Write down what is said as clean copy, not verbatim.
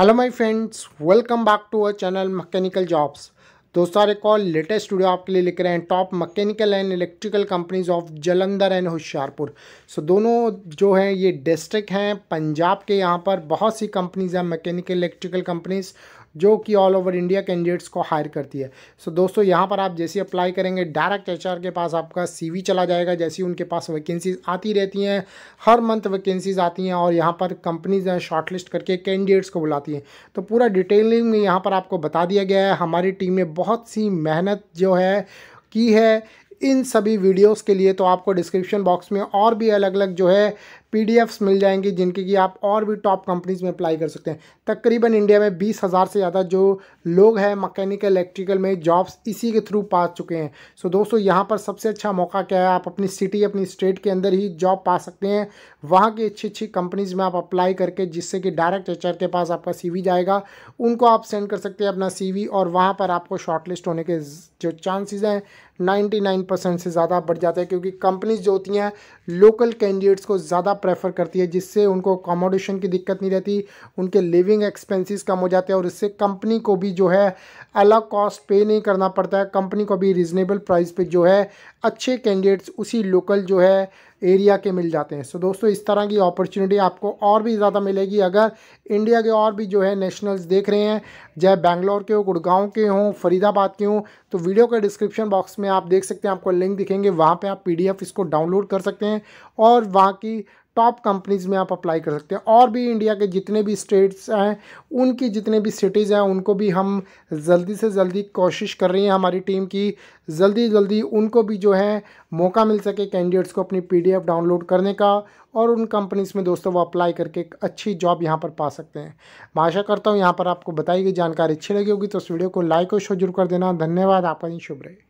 Hello my friends, welcome back to our channel mechanical jobs. दोस्तों एक और latest video आपके लिए लिख रहे हैं top mechanical and electrical companies of Jalandhar and Hoshiarpur. So दोनों जो हैं ये डिस्ट्रिक्ट हैं पंजाब के। यहाँ पर बहुत सी कंपनीज हैं मैकेनिकल इलेक्ट्रिकल कंपनीज जो कि ऑल ओवर इंडिया कैंडिडेट्स को हायर करती है। सो दोस्तों यहाँ पर आप जैसे अप्लाई करेंगे डायरेक्ट एचआर के पास आपका सीवी चला जाएगा। जैसे उनके पास वैकेंसीज़ आती रहती हैं, हर मंथ वैकेंसीज़ आती हैं और यहाँ पर कंपनीज शॉर्टलिस्ट करके कैंडिडेट्स को बुलाती हैं। तो पूरा डिटेलिंग में यहाँ पर आपको बता दिया गया है। हमारी टीम ने बहुत सी मेहनत जो है की है इन सभी वीडियोस के लिए। तो आपको डिस्क्रिप्शन बॉक्स में और भी अलग अलग जो है पीडीएफ्स मिल जाएंगी जिनके कि आप और भी टॉप कंपनीज़ में अप्लाई कर सकते हैं। तकरीबन इंडिया में 20,000 से ज़्यादा जो लोग हैं मैकेनिकल इलेक्ट्रिकल में जॉब्स इसी के थ्रू पा चुके हैं। सो दोस्तों यहाँ पर सबसे अच्छा मौका क्या है, आप अपनी सिटी अपनी स्टेट के अंदर ही जॉब पा सकते हैं। वहाँ की अच्छी अच्छी कंपनीज़ में आप अप्लाई करके, जिससे कि डायरेक्ट एचआर के पास आपका CV जाएगा, उनको आप सेंड कर सकते हैं अपना CV और वहाँ पर आपको शॉर्टलिस्ट होने के जो चांसेज़ हैं 99% से ज़्यादा बढ़ जाते हैं, क्योंकि कंपनीज़ जो होती हैं लोकल कैंडिडेट्स को ज़्यादा प्रेफर करती है, जिससे उनको अकोमोडेशन की दिक्कत नहीं रहती, उनके लिविंग एक्सपेंसेस कम हो जाते हैं और इससे कंपनी को भी जो है अलग कॉस्ट पे नहीं करना पड़ता है। कंपनी को भी रीज़नेबल प्राइस पे जो है अच्छे कैंडिडेट्स उसी लोकल जो है एरिया के मिल जाते हैं। सो दोस्तों इस तरह की अपॉर्चुनिटी आपको और भी ज़्यादा मिलेगी। अगर इंडिया के और भी जो है नेशनल्स देख रहे हैं, चाहे बैंगलोर के हो, गुड़गांव के हों, फरीदाबाद के हों, तो वीडियो के डिस्क्रिप्शन बॉक्स में आप देख सकते हैं, आपको लिंक दिखेंगे। वहाँ पे आप PDF इसको डाउनलोड कर सकते हैं और वहाँ की टॉप कंपनीज़ में आप अप्लाई कर सकते हैं। और भी इंडिया के जितने भी स्टेट्स हैं, उनकी जितने भी सिटीज़ हैं, उनको भी हम जल्दी से जल्दी कोशिश कर रही है हमारी टीम की जल्दी उनको भी जो है मौका मिल सके कैंडिडेट्स को अपनी PDF डाउनलोड करने का, और उन कंपनीज़ में दोस्तों वो अप्लाई करके एक अच्छी जॉब यहाँ पर पा सकते हैं। मैं आशा करता हूँ यहाँ पर आपको बताई गई जानकारी अच्छी लगी होगी। तो इस वीडियो को लाइक और शेयर जरूर कर देना। धन्यवाद, आपका दिन शुभ रहे।